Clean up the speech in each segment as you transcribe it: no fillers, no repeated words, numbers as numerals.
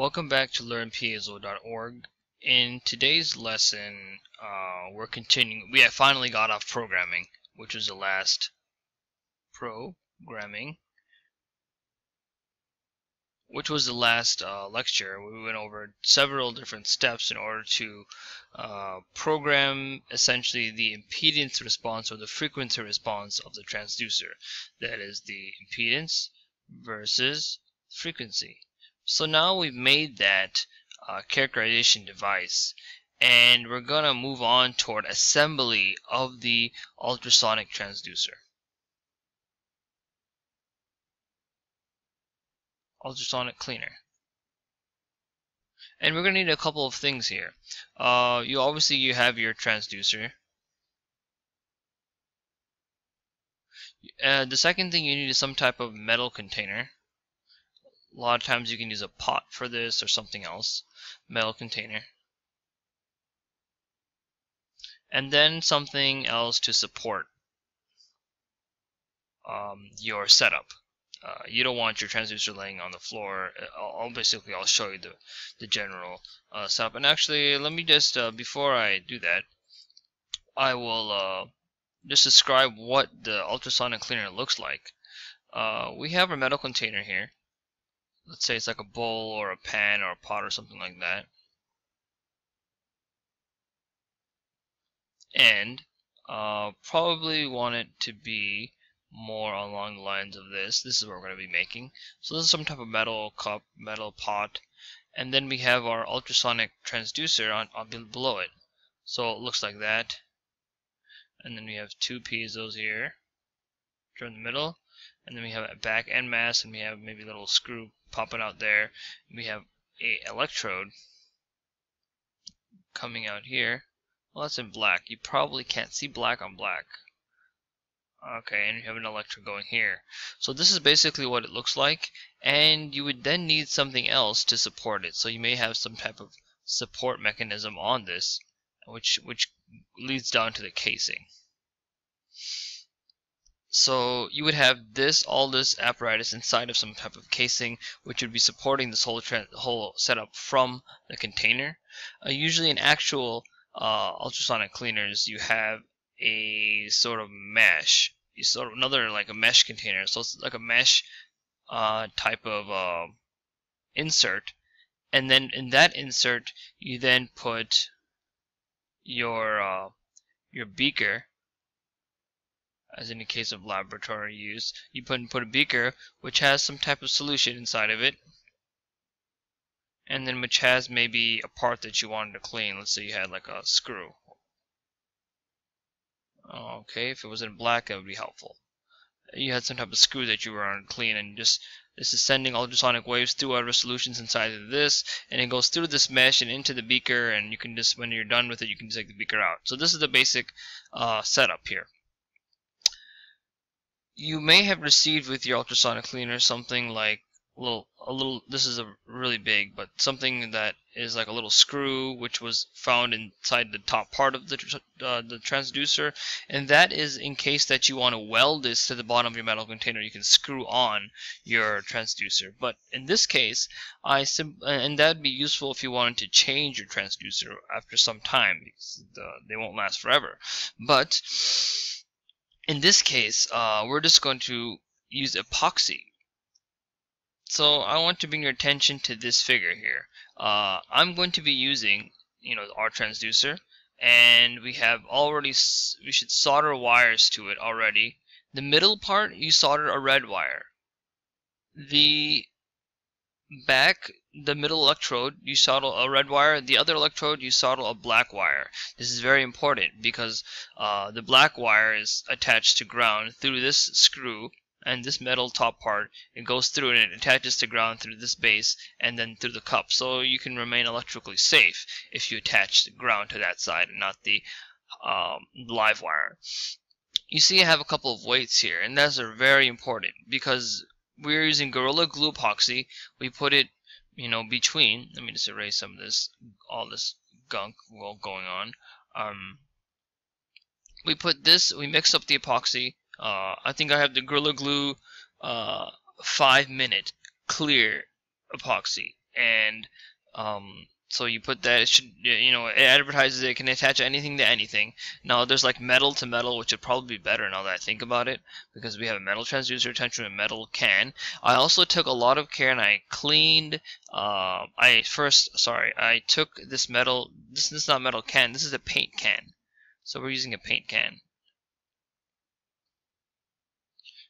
Welcome back to LearnPiezo.org. In today's lesson, we're continuing. We have finally got off programming, which was the last lecture. We went over several different steps in order to program essentially the impedance response or the frequency response of the transducer. That is the impedance versus frequency. So now we've made that characterization device, and we're going to move on toward assembly of the ultrasonic transducer. Ultrasonic cleaner. And we're going to need a couple of things here. You have your transducer. The second thing you need is some type of metal container. A lot of times you can use a pot for this or something else. Metal container. And then something else to support your setup. You don't want your transducer laying on the floor. I'll show you the general setup. And actually, let me just, before I do that, I will just describe what the ultrasonic cleaner looks like. We have our metal container here. Let's say it's like a bowl or a pan or a pot or something like that. And probably want it to be more along the lines of this. This is what we're going to be making. So this is some type of metal cup, metal pot. And then we have our ultrasonic transducer on below it. So it looks like that. And then we have two piezos here. They're in the middle. And then we have a back end mass, and we have maybe a little screw popping out there. We have a electrode coming out here. Well, that's in black. You probably can't see black on black. Okay, and you have an electrode going here. So this is basically what it looks like, and you would then need something else to support it. So you may have some type of support mechanism on this, which leads down to the casing. So you would have this, all this apparatus inside of some type of casing, which would be supporting this whole setup from the container. Usually in actual ultrasonic cleaners, you have a sort of mesh, like a mesh container. So it's like a mesh type of insert, and then in that insert, you then put your beaker. As in the case of laboratory use, you put a beaker which has some type of solution inside of it, and then which has maybe a part that you wanted to clean. Let's say you had like a screw. Okay, if it was in black, that would be helpful. You had some type of screw that you were on to clean, and just this is sending ultrasonic waves through other solutions inside of this, and it goes through this mesh and into the beaker, and you can just, when you're done with it, you can just take the beaker out. So this is the basic setup here. You may have received with your ultrasonic cleaner something like this is a really big, but something that is like a little screw which was found inside the top part of the transducer, and that is in case that you want to weld this to the bottom of your metal container. You can screw on your transducer, but in this case, and that'd be useful if you wanted to change your transducer after some time, because they won't last forever. But in this case, we're just going to use epoxy. So I want to bring your attention to this figure here. I'm going to be using, our transducer, and we should solder wires to it already. The middle part, you solder a red wire. The middle electrode, you solder a red wire. The other electrode, you solder a black wire. This is very important because the black wire is attached to ground through this screw, and this metal top part, it goes through and it attaches to ground through this base and then through the cup. So you can remain electrically safe if you attach the ground to that side and not the live wire. You see I have a couple of weights here, and those are very important because we're using Gorilla Glue epoxy. We put it between, let me just erase some of this, all this gunk going on. We mix up the epoxy. I think I have the Gorilla Glue 5-minute clear epoxy. and so you put that, it should, you know, it advertises it can attach anything to anything. Now there's like metal to metal, which would probably be better now that I think about it, because we have a metal transducer attachment and metal can. I also took a lot of care and I cleaned, I took this metal, this is not metal can, this is a paint can. So we're using a paint can.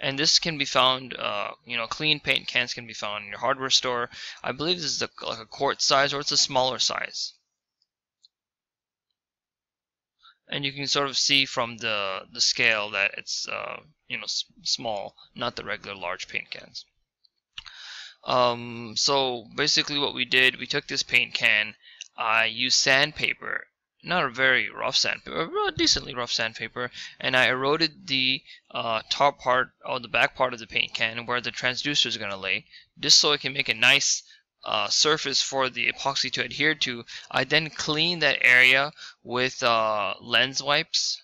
And this can be found, you know, clean paint cans can be found in your hardware store. I believe this is like a quart size, or it's a smaller size. And you can sort of see from the scale that it's, you know, small, not the regular large paint cans. So basically what we did, we took this paint can, I used sandpaper. Not a very rough sandpaper, but decently rough sandpaper, and I eroded the top part, or the back part of the paint can where the transducer is going to lay, just so it can make a nice surface for the epoxy to adhere to. I then cleaned that area with lens wipes,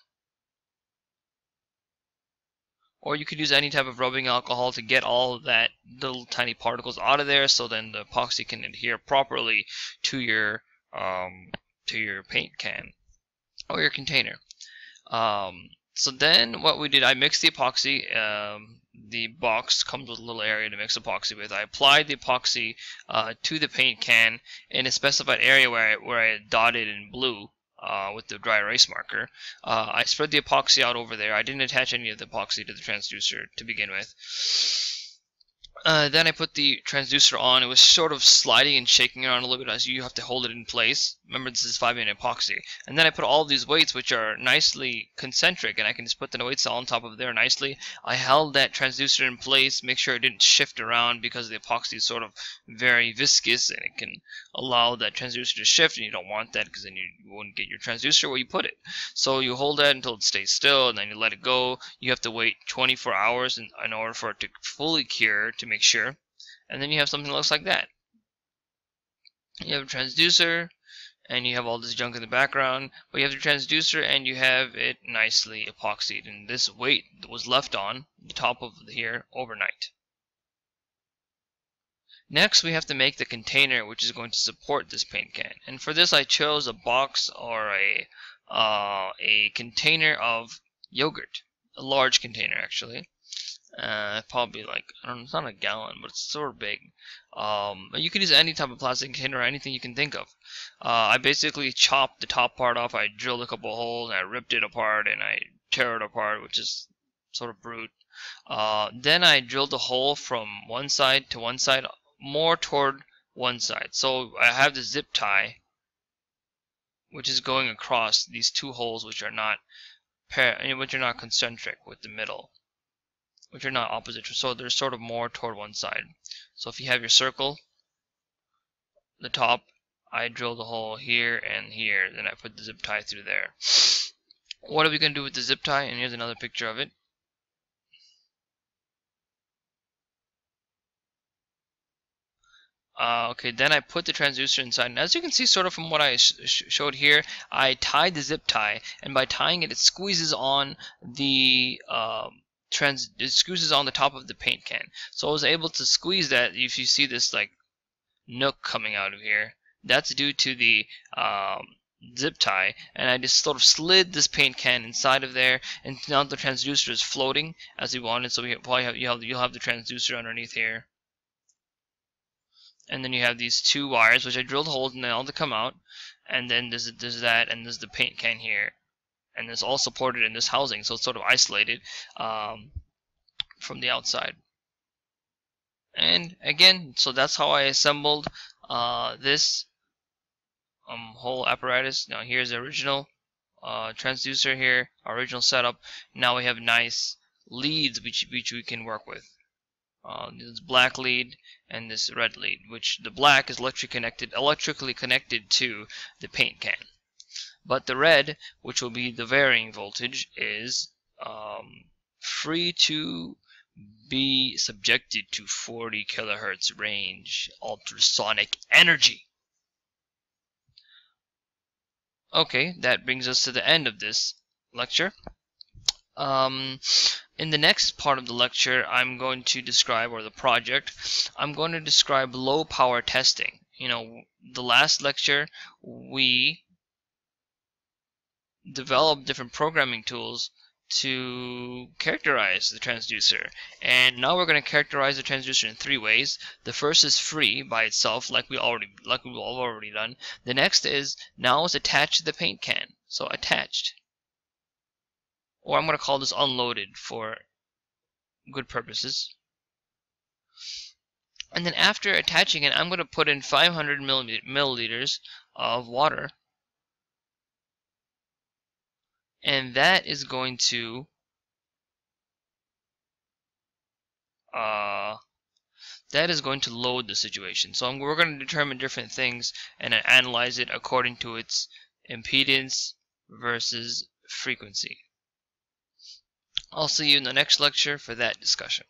or you could use any type of rubbing alcohol to get all of that little tiny particles out of there, so then the epoxy can adhere properly to your paint can or your container. So then what we did, I mixed the epoxy. The box comes with a little area to mix epoxy with. I applied the epoxy to the paint can in a specified area where I dotted in blue with the dry erase marker. I spread the epoxy out over there. I didn't attach any of the epoxy to the transducer to begin with. Then I put the transducer on. It was sort of sliding and shaking around a little bit, as you have to hold it in place. Remember, this is 5-minute epoxy. And then I put all of these weights, which are nicely concentric, and I can just put the weights all on top of there nicely. I held that transducer in place, make sure it didn't shift around, because the epoxy is sort of very viscous and it can allow that transducer to shift, and you don't want that, because then you wouldn't get your transducer where you put it. So you hold that until it stays still, and then you let it go. You have to wait 24 hours in order for it to fully cure, to make sure, and then you have something that looks like that. You have a transducer, and you have all this junk in the background, but you have the transducer and you have it nicely epoxied, and this weight was left on the top of here overnight. Next, we have to make the container which is going to support this paint can, and for this I chose a box, or a container of yogurt, a large container actually. Probably like, I don't know, it's not a gallon, but it's sort of big. You can use any type of plastic container or anything you can think of. I basically chopped the top part off. I drilled a couple holes and I ripped it apart and I tore it apart, which is sort of brute. Then I drilled a hole from one side to one side, more toward one side. So I have the zip tie, which is going across these two holes, which are not concentric with the middle, which are not opposite, so they're sort of more toward one side. So if you have your circle, the top, I drilled a hole here and here, then I put the zip tie through there. What are we going to do with the zip tie? And here's another picture of it. Okay, then I put the transducer inside, and as you can see sort of from what I showed here, I tied the zip tie, and by tying it, it squeezes on the it squeezes on the top of the paint can. So I was able to squeeze that. If you see this like nook coming out of here, that's due to the zip tie, and I just sort of slid this paint can inside of there, and now the transducer is floating as we wanted. So we probably have, you'll have the transducer underneath here, and then you have these two wires which I drilled holes in, they all to come out, and then there's that, and there's the paint can here. And it's all supported in this housing, so it's sort of isolated from the outside. And again, so that's how I assembled this whole apparatus. Now here's the original transducer here, our original setup. Now we have nice leads which we can work with. This black lead and this red lead, which the black is electrically connected to the paint can. But the red, which will be the varying voltage, is free to be subjected to 40 kilohertz range ultrasonic energy. Okay, that brings us to the end of this lecture. In the next part of the lecture, I'm going to describe, or the project, I'm going to describe low power testing. the last lecture we developed different programming tools to characterize the transducer, and now we're going to characterize the transducer in three ways. The first is free by itself, like we've already done. The next is now it's attached to the paint can, so attached, or I'm going to call this unloaded for good purposes. And then after attaching it, I'm going to put in 500 milliliters of water, and that is going to load the situation. So we're going to determine different things and analyze it according to its impedance versus frequency. I'll see you in the next lecture for that discussion.